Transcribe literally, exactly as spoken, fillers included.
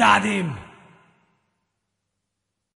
Radim.